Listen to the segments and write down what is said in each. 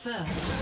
First.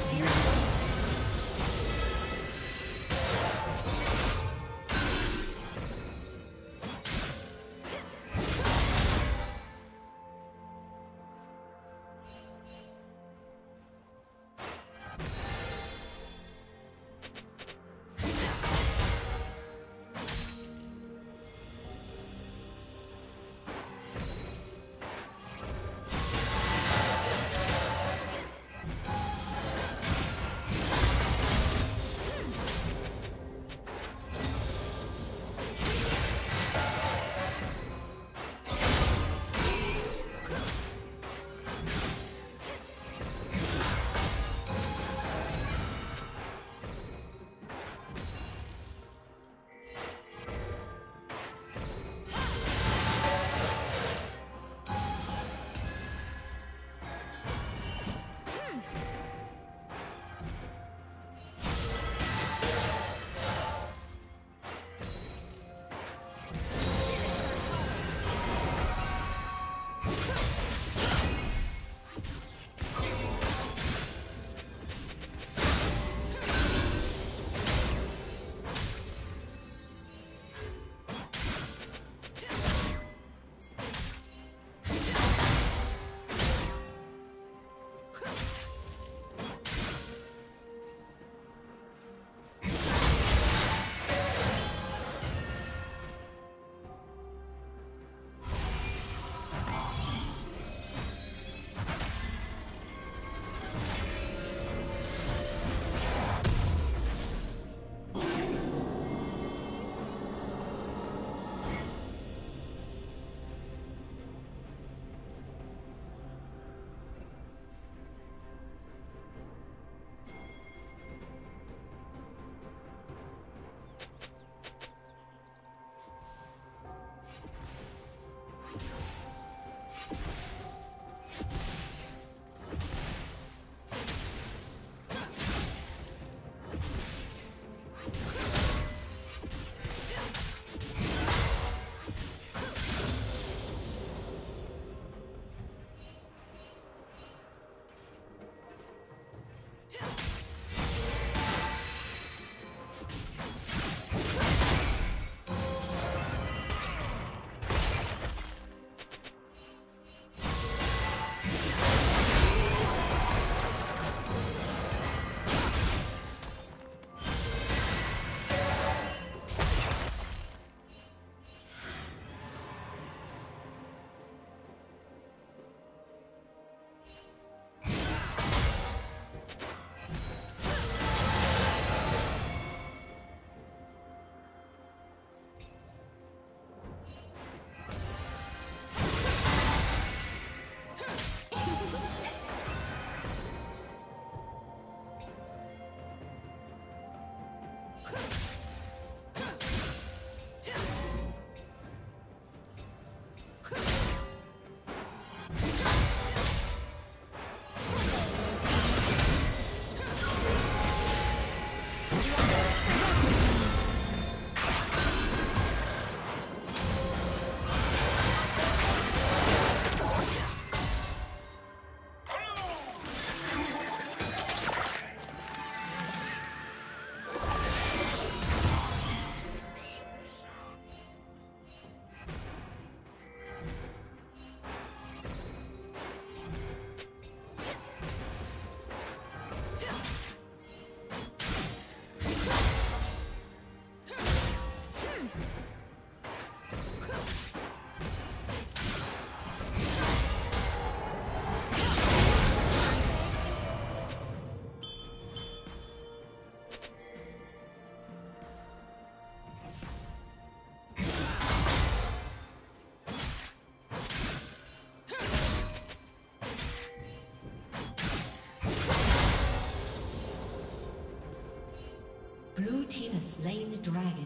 Blue team has slain the dragon.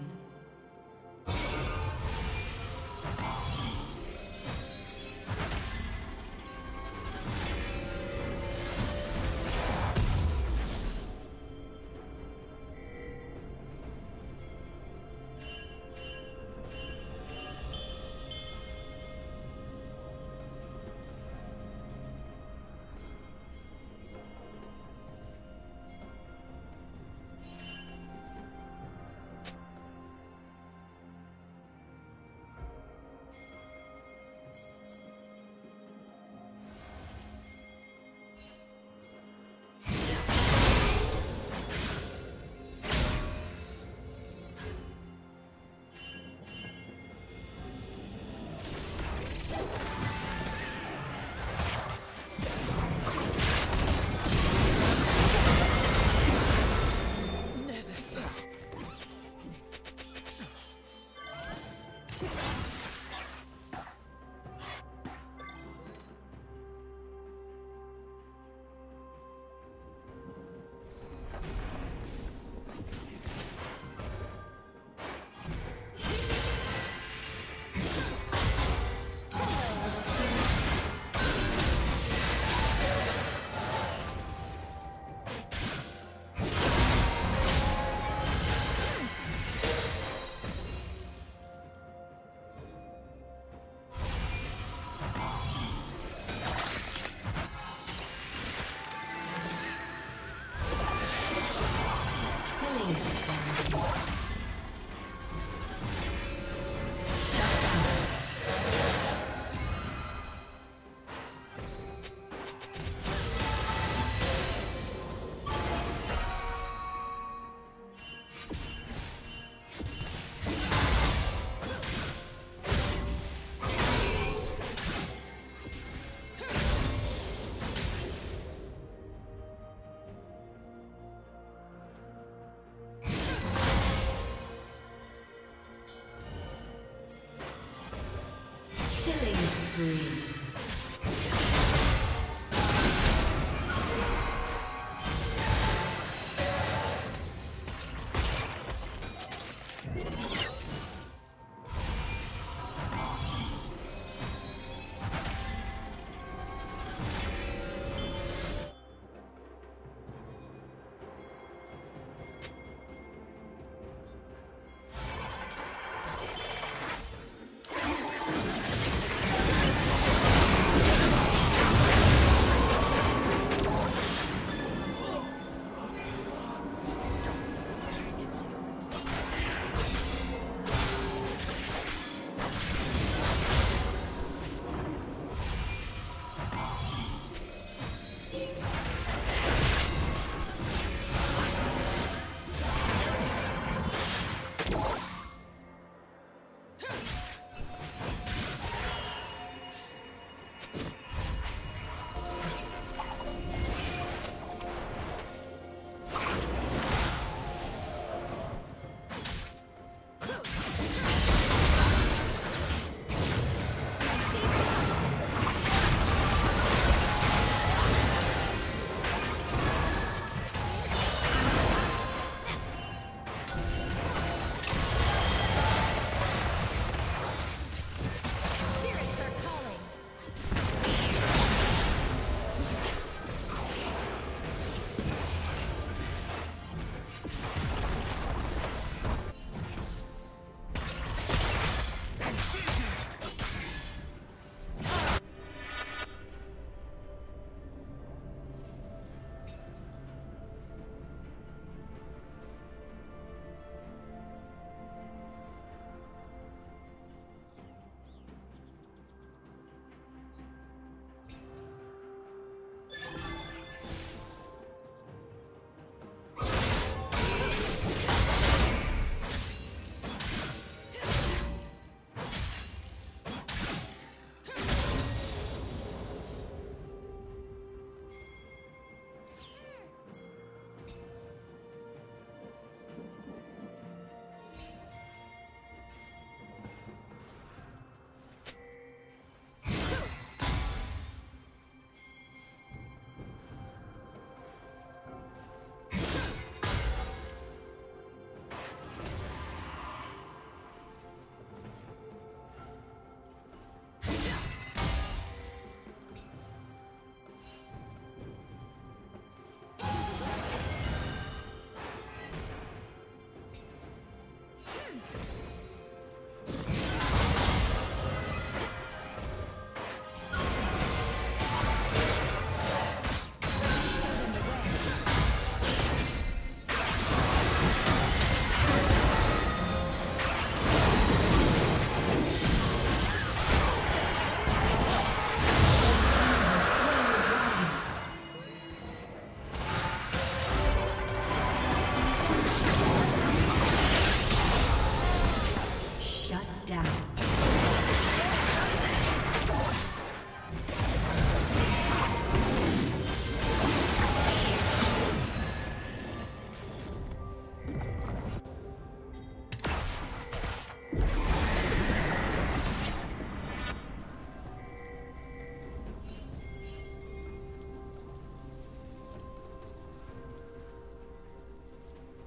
down.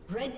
Red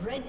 Red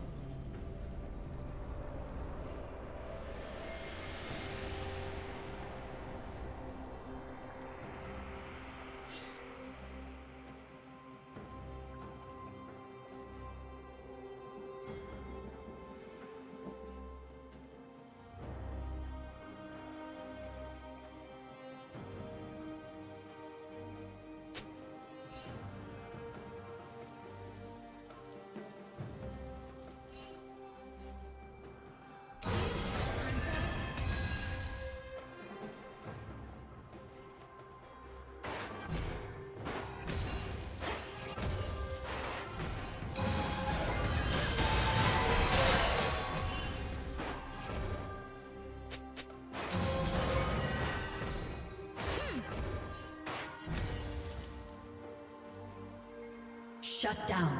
Shut down.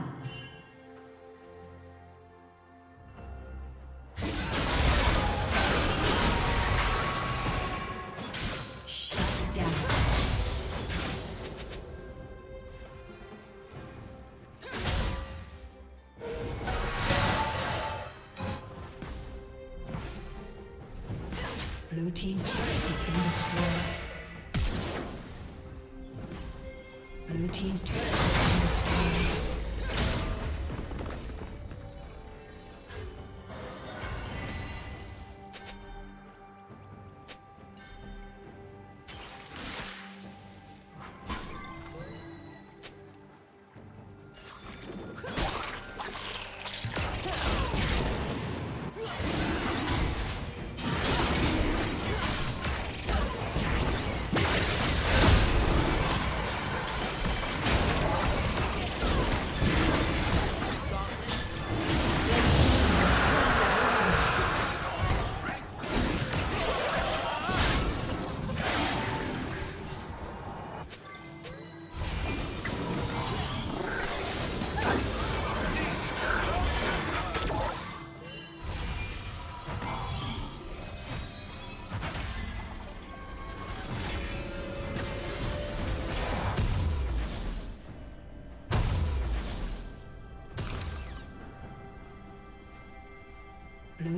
Blue team's turret has been destroyed. Blue team's turret has been destroyed. Blue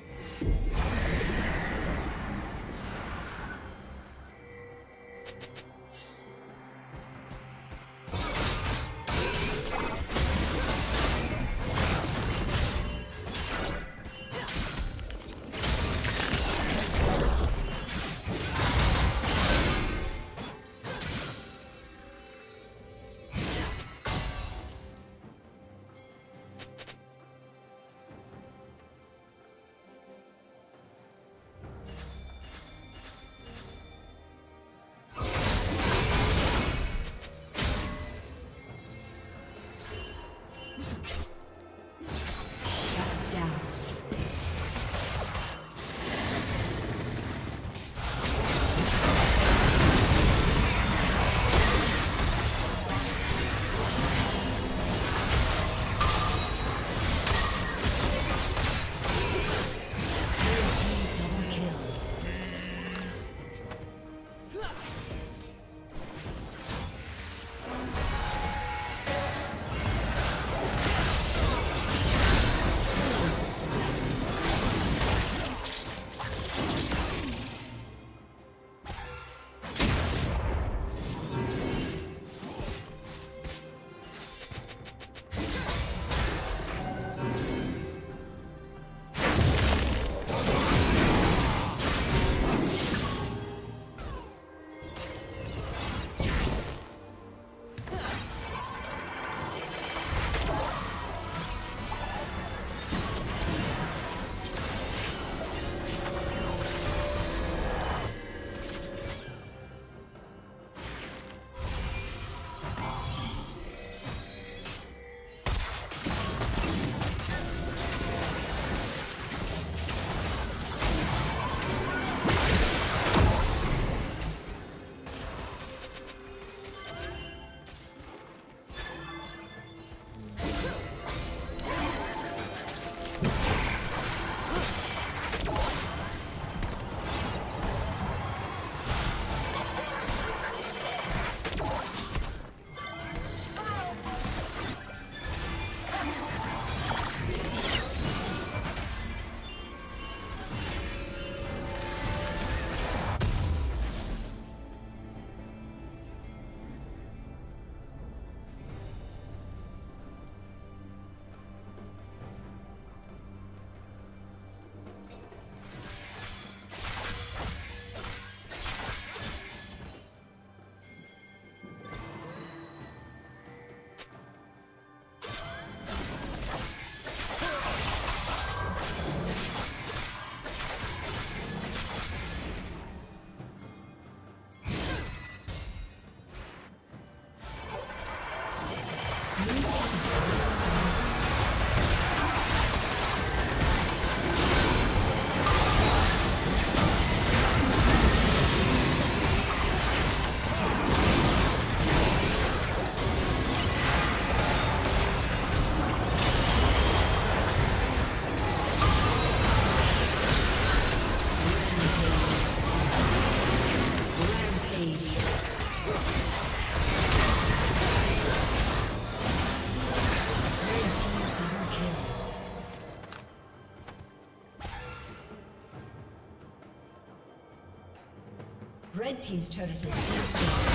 Red team's turret has been destroyed.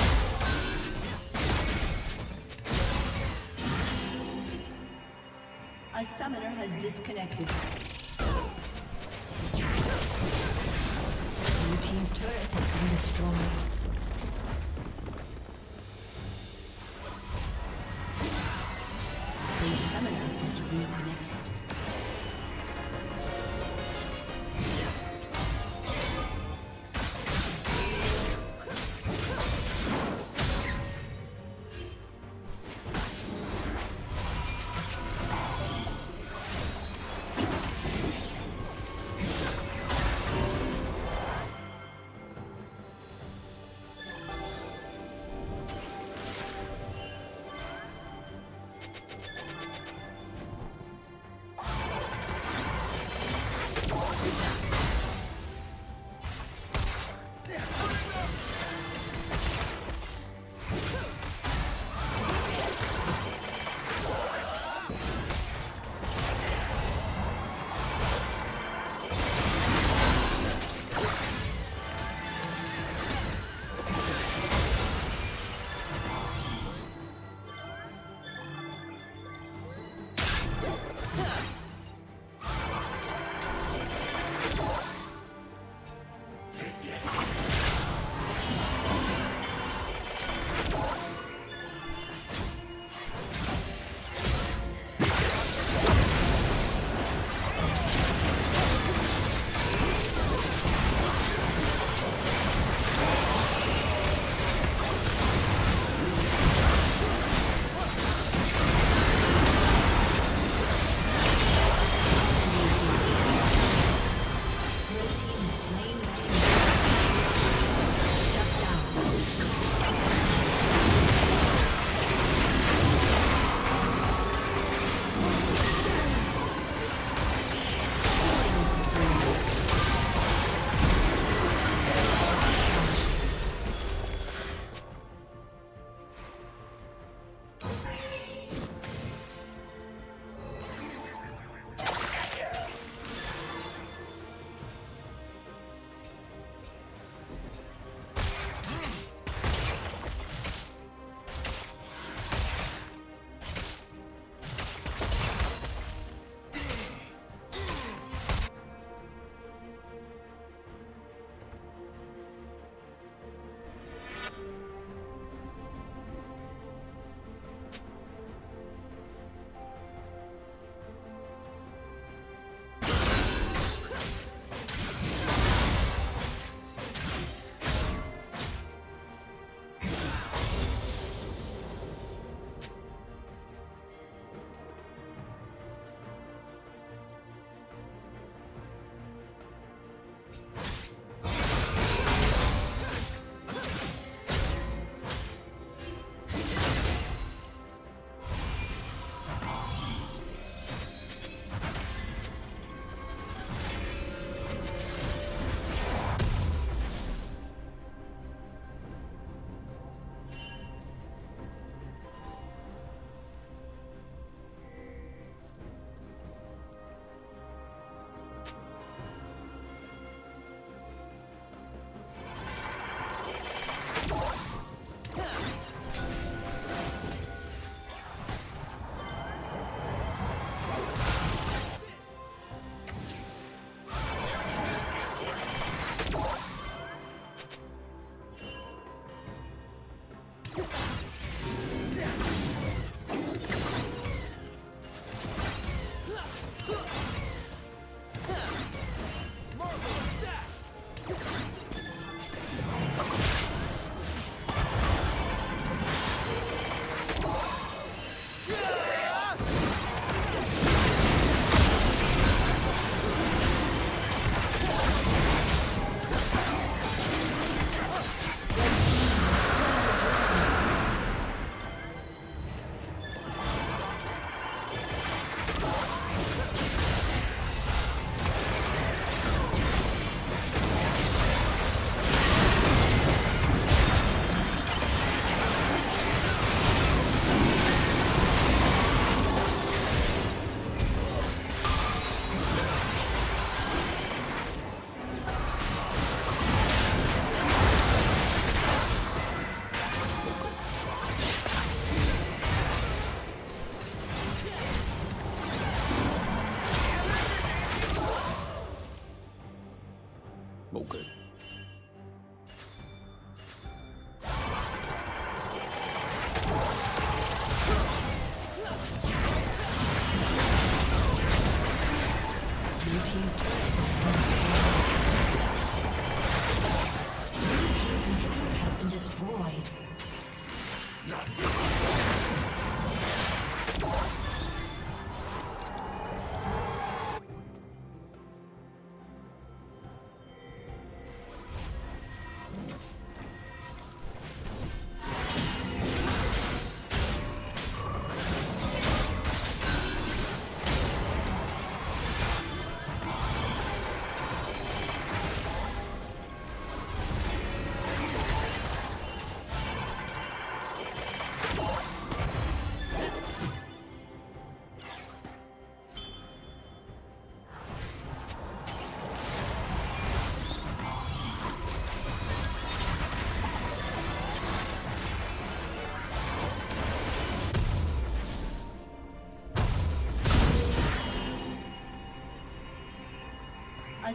A summoner has disconnected. Blue team's turret has been destroyed. The summoner has reconnected. A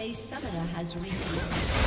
A summoner has reconnected.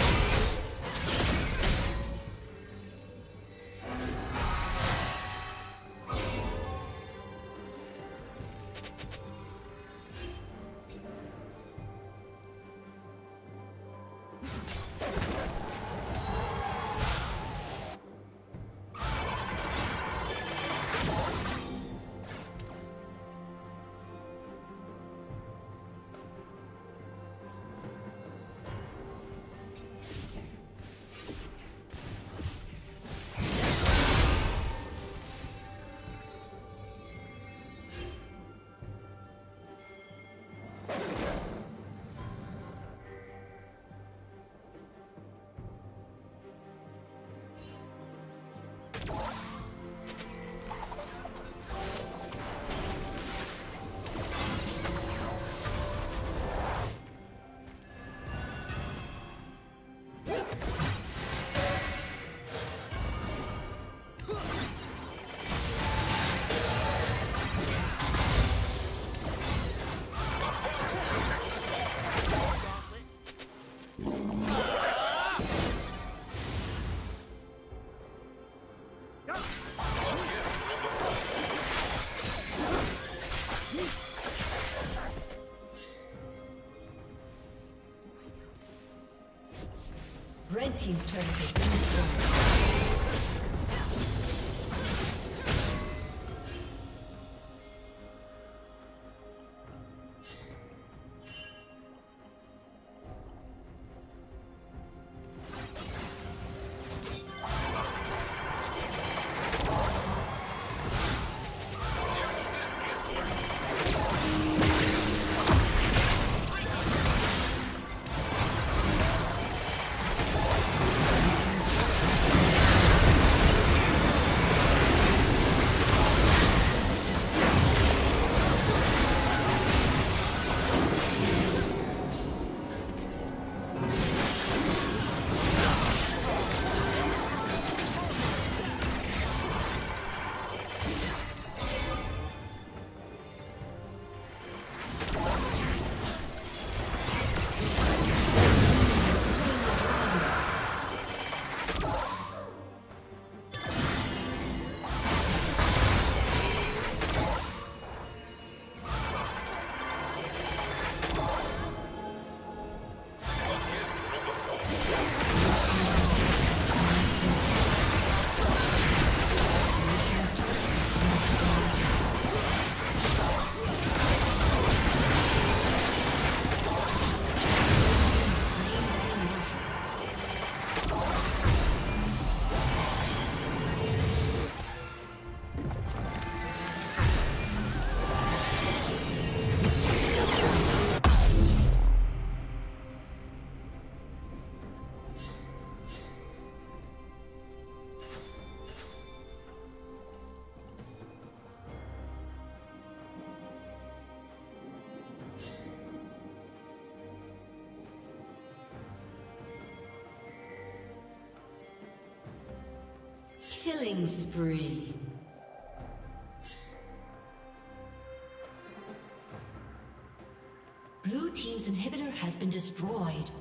Red team's turret has been killing spree. Blue team's inhibitor has been destroyed.